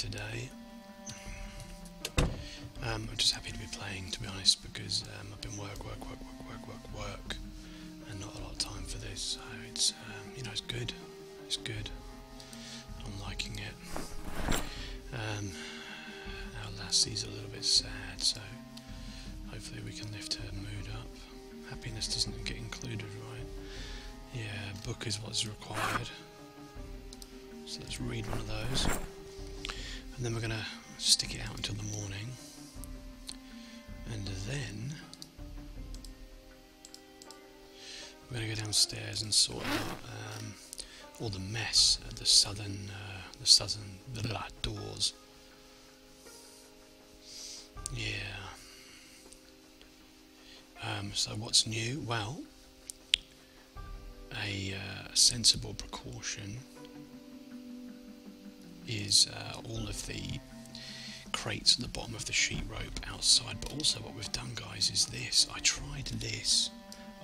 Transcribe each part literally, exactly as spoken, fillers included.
today. Um, I'm just happy to be playing, to be honest, because um, I've been work, work, work, work, work, work, work, and not a lot of time for this. So it's, um, you know, it's good. It's good. I'm liking it. Um, our lassie's a little bit sad, so hopefully we can lift her mood up. Happiness doesn't get included, right? Yeah, a book is what's required. So let's read one of those, and then we're going to stick it out until the morning. And then we're going to go downstairs and sort out um, all the mess at the southern, uh, the southern blah, doors. Yeah. Um, so what's new? Well, a uh, sensible precaution is uh, all of the crates at the bottom of the sheet rope outside, but also what we've done, guys, is this. I tried this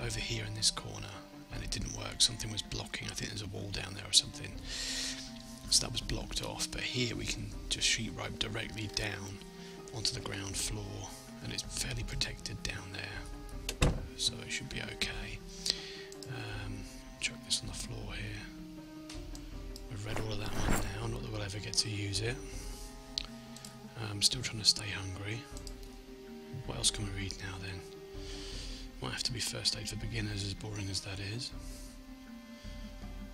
over here in this corner and it didn't work. Something was blocking. I think there's a wall down there or something, so that was blocked off. But here we can just sheet rope directly down onto the ground floor, and it's fairly protected down there, so it should be okay. Um, chuck this on the floor here. We've read all of that one now, not that we'll ever get to use it. I'm still trying to stay hungry. What else can we read now then? Might have to be First Aid for Beginners, as boring as that is.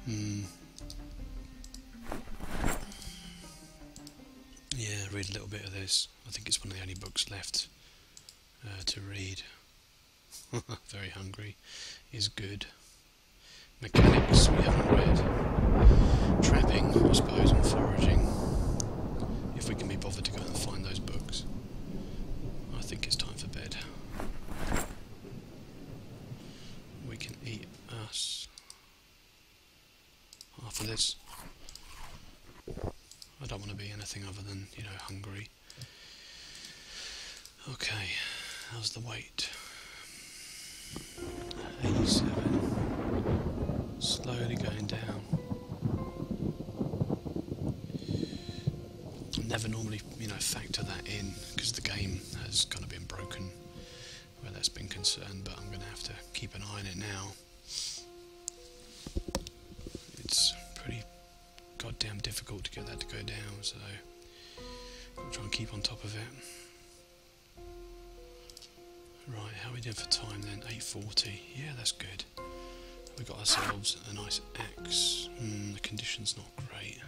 Hmm. Yeah, read a little bit of this. I think it's one of the only books left uh, to read. Very hungry is good. Mechanics we haven't read. Trapping, crossbows and foraging. If we can be bothered to go and find those books. I think it's time for bed. We can eat us half of this. I don't want to be anything other than, you know, hungry. Okay, how's the weight? eighty-seven. Slowly going down. Never normally, you know, factor that in, because the game has kind of been broken where that's been concerned, but I'm going to have to keep an eye on it now. It's pretty goddamn difficult to get that to go down, so I'll try and keep on top of it. Right, how are we doing for time then? eight forty. Yeah, that's good. We got ourselves a nice axe. Mm, the condition's not great.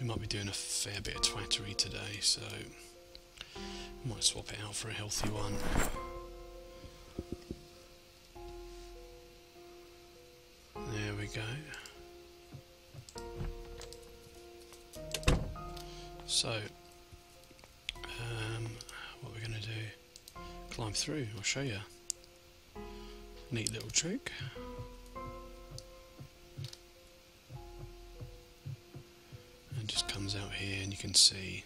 We might be doing a fair bit of twattery today, so we might swap it out for a healthy one. There we go. So, um, what we're going to do, climb through, I'll show you. Neat little trick. Out here, and you can see,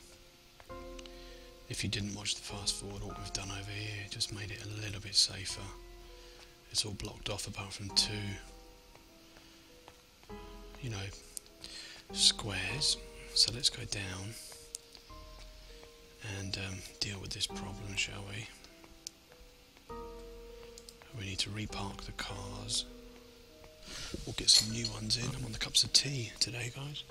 if you didn't watch the fast forward, what we've done over here just made it a little bit safer. It's all blocked off apart from two, you know, squares. So let's go down and um, deal with this problem, shall we? We need to repark the cars. We'll get some new ones in. I'm on the cups of tea today, guys.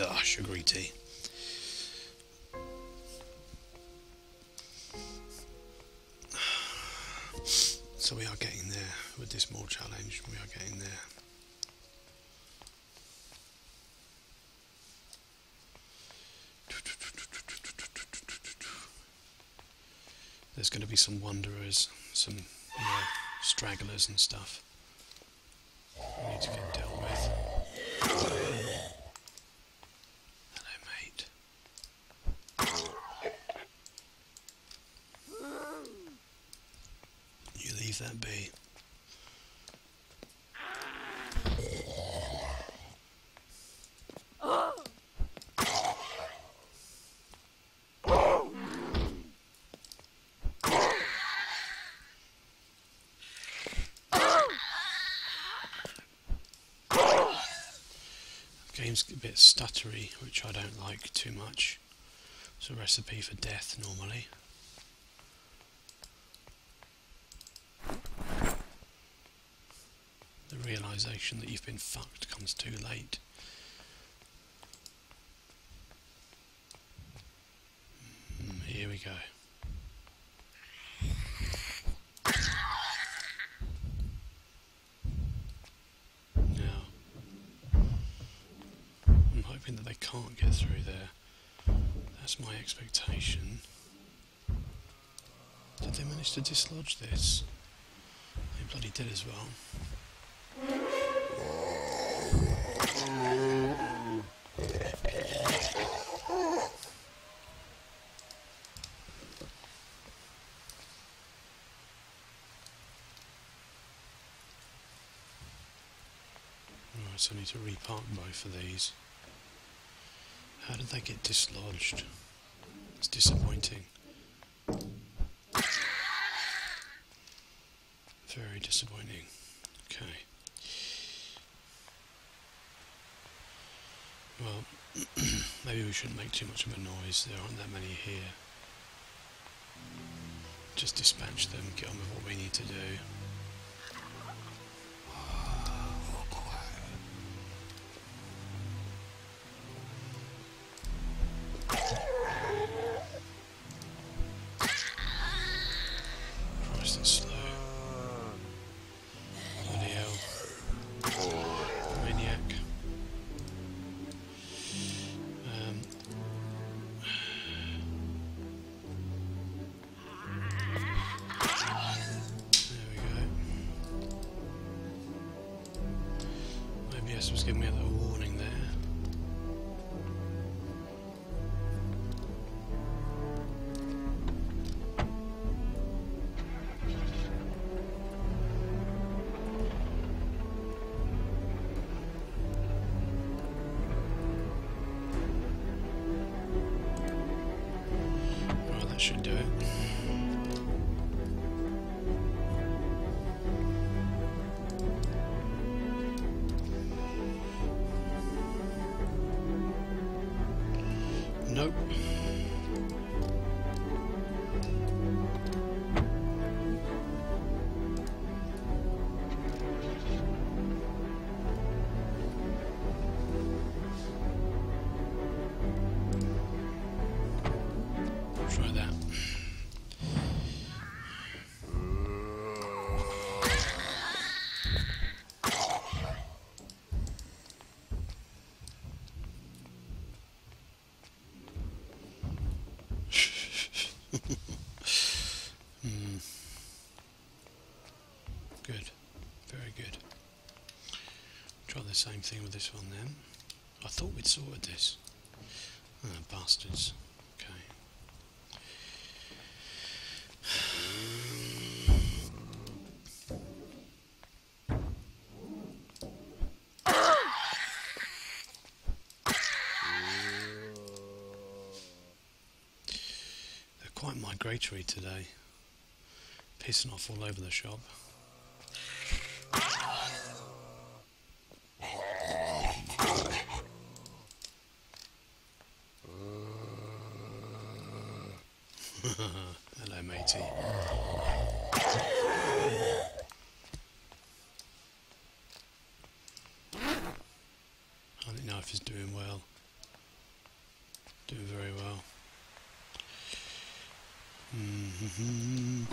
Ah, sugary tea. So we are getting there with this more challenge. We are getting there. There's going to be some wanderers, some, you know, stragglers and stuff we need to get dealt with. That be? Oh. Oh. Oh. games get a bit stuttery, which I don't like too much. It's a recipe for death normally. The realisation that you've been fucked comes too late. Mm, here we go. That they can't get through there. That's my expectation. Did they manage to dislodge this? They bloody did as well. Right, so I need to repark both of these. How did they get dislodged? It's disappointing. Very disappointing. Okay. Well, maybe we shouldn't make too much of a noise. There aren't that many here. Just dispatch them, get on with what we need to do. Was giving me a little warning there. Well, that should do it. Nope. Try that. mm. Good, very good. Try the same thing with this one then. I thought we'd sorted this. Ah, oh, bastards. Okay. Quite migratory today, pissing off all over the shop. Hello, matey. Hunting knife is doing well, doing very well. Mm-hmm.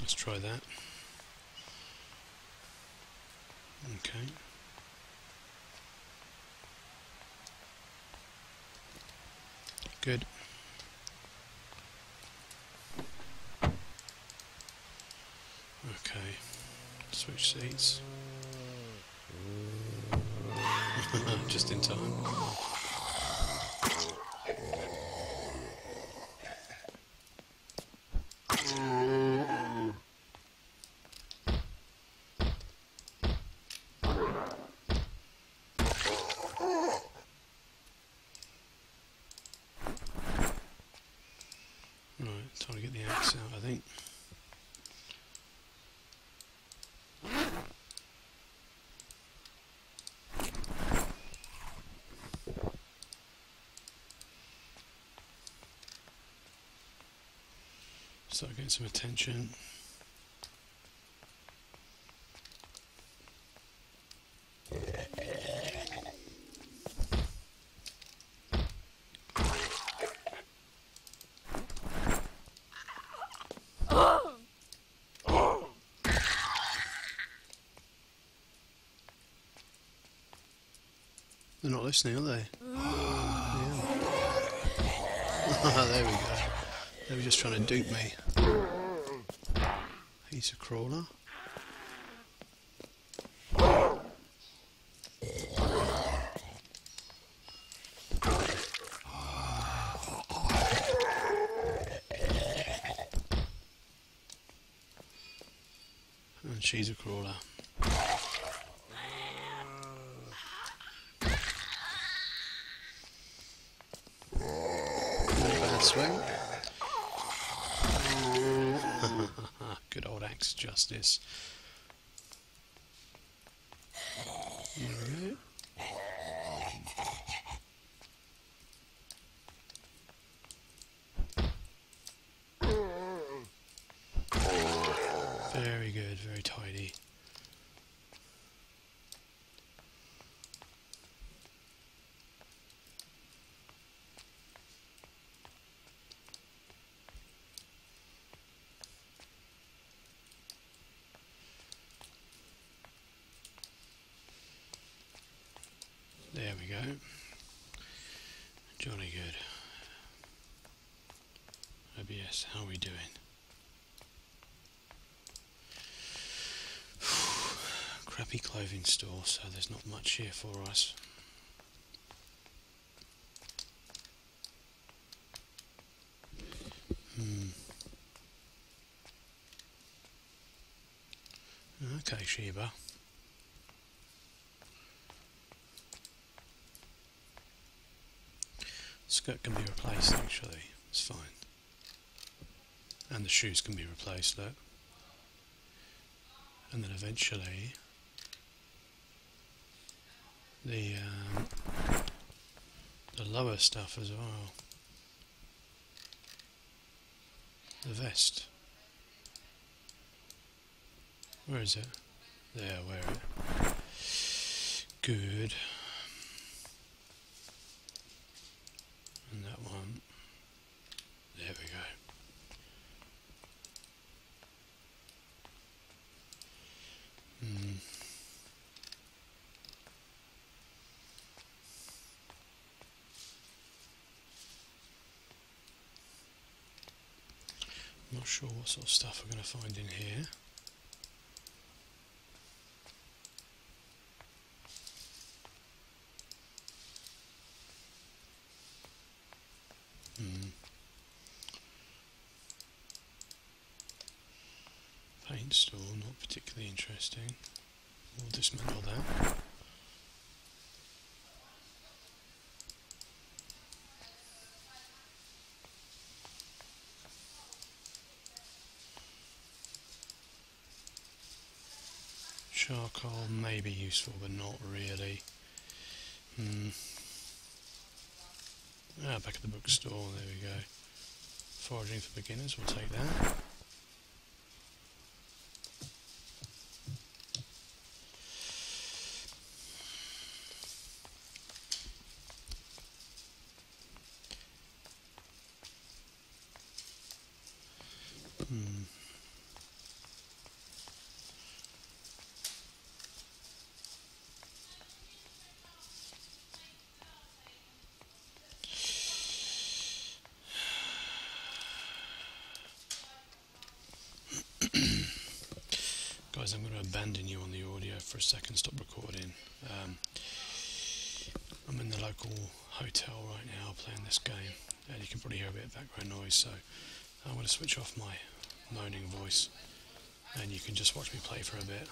Let's try that. Okay. Good. Okay. Switch seats. Just in time. Start getting some attention. They're not listening, are they? Yeah. There we go. They were just trying to dupe me. He's a crawler. And she's a crawler. Swing. Good old axe justice. There we go. Very good, very tidy. There we go. Jolly good. O B S, how are we doing? Crappy clothing store, so there's not much here for us. Hmm. Okay, Sheba. Skirt can be replaced, actually. It's fine. And the shoes can be replaced, look. And then eventually the um, the lower stuff as well. The vest. Where is it? There, wear it. Good. And that one. There we go. Mm. I'm not sure what sort of stuff we're going to find in here. Paint store, not particularly interesting. We'll dismantle that. Charcoal may be useful, but not really. Hmm. Ah, back at the bookstore, there we go. Foraging for beginners, we'll take that. Hmm. Guys, I'm going to abandon you on the audio for a second, stop recording. Um, I'm in the local hotel right now playing this game, and you can probably hear a bit of background noise, so I'm going to switch off my moaning voice and you can just watch me play for a bit.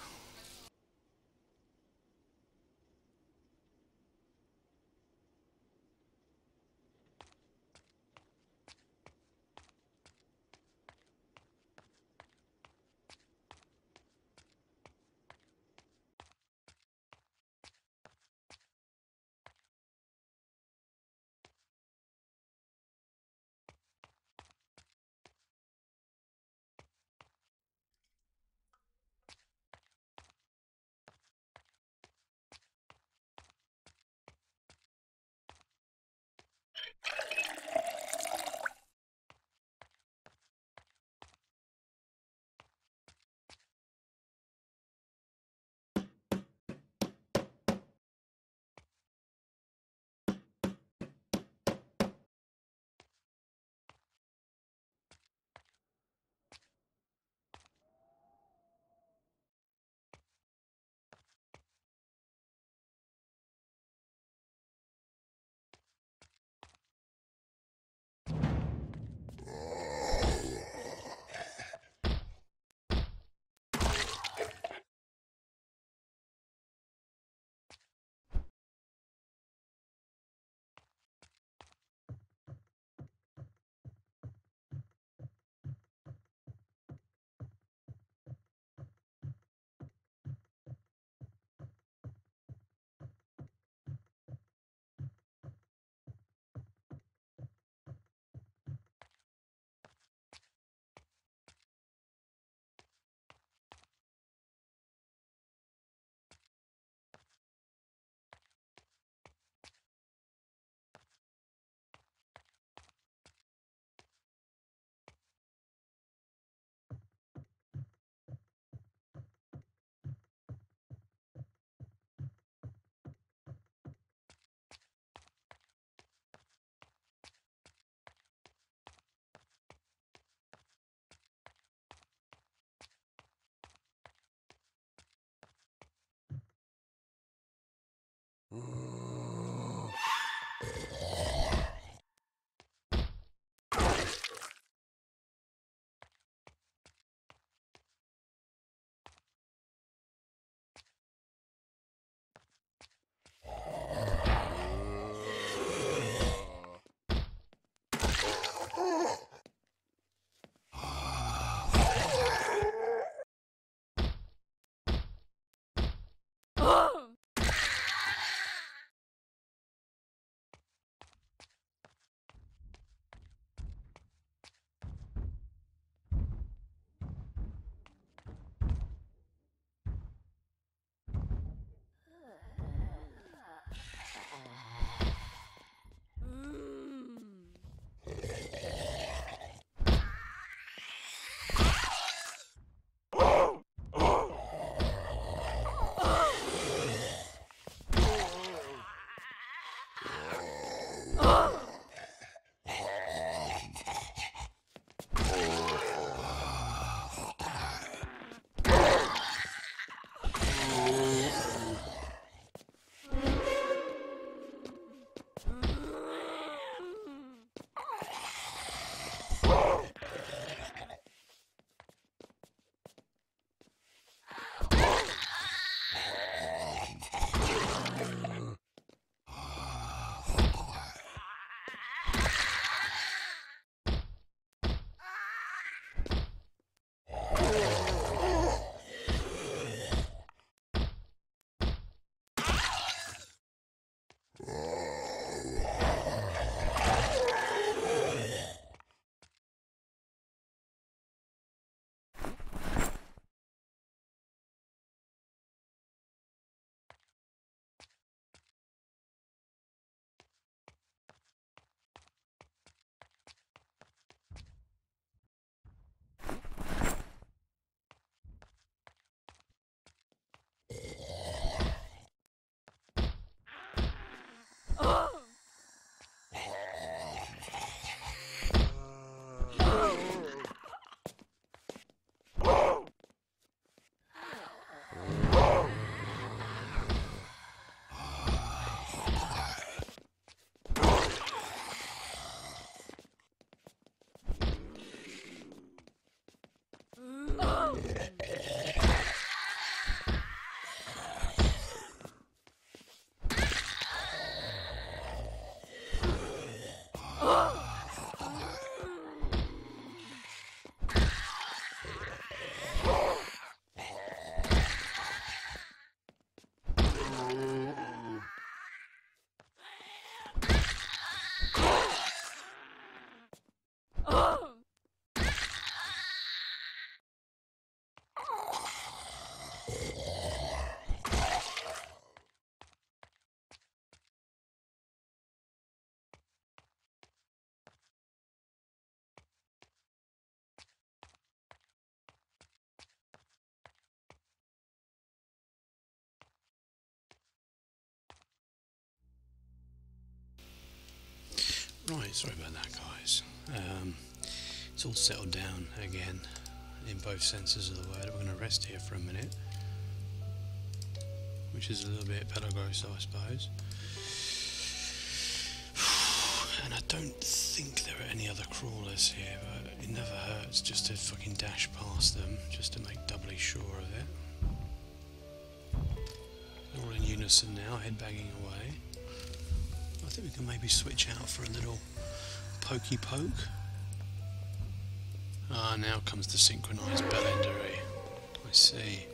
sorry about that, guys. Um, it's all settled down again in both senses of the word. We're going to rest here for a minute, which is a little bit bellicose, I suppose. And I don't think there are any other crawlers here, but it never hurts just to fucking dash past them, just to make doubly sure of it. They're all in unison now, headbanging away. I think we can maybe switch out for a little pokey poke. Ah, now comes the synchronised ballendery. I see.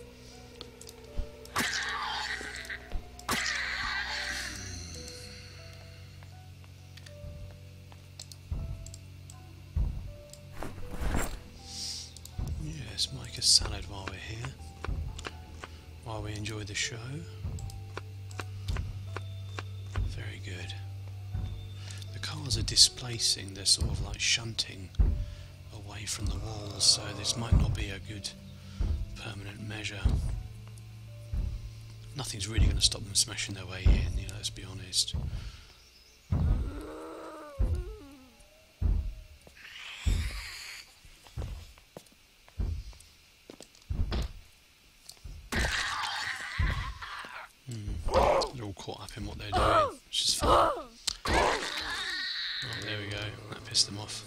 Yes, make a salad while we're here, while we enjoy the show. Very good. The cars are displacing, they're sort of like shunting away from the walls, so this might not be a good permanent measure. Nothing's really going to stop them smashing their way in, you know, let's be honest. Mm. They're all caught up in what they're doing, which is fun. Oh, there we go, that pissed them off.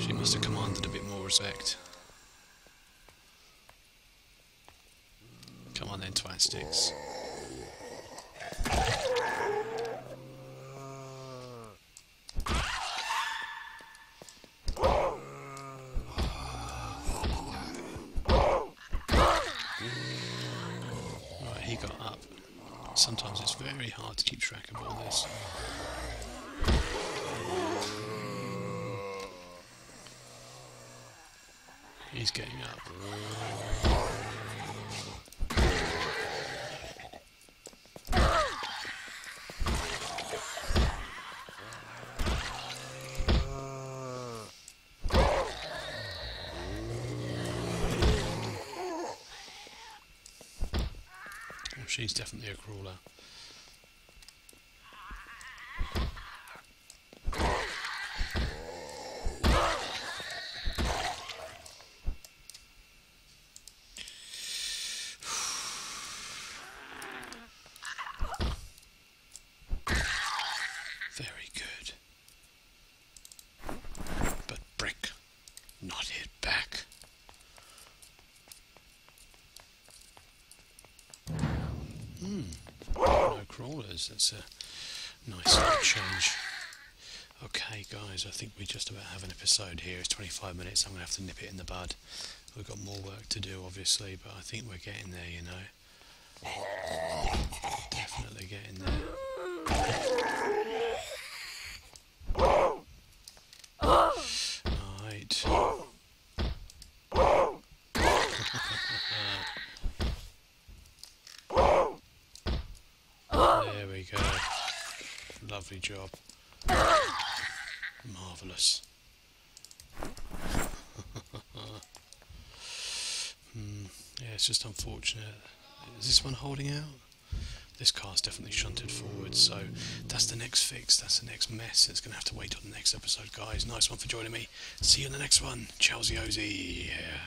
She must have commanded a bit more respect. Come on then, twat sticks. Right, he got up. Sometimes it's very hard to keep track of all this. He's getting up. Oh, she's definitely a crawler. Very good. But brick, not hit back. Hmm. No crawlers, that's a nice change. Okay guys, I think we just about have an episode here. It's twenty-five minutes, I'm going to have to nip it in the bud. We've got more work to do obviously, but I think we're getting there, you know. Definitely getting there. There we go. Lovely job. Marvellous. Hmm. Yeah, it's just unfortunate. Is this one holding out? This car's definitely shunted forward, so that's the next fix, that's the next mess. It's going to have to wait till the next episode, guys. Nice one for joining me. See you in the next one. Chelsea Ozy. Yeah.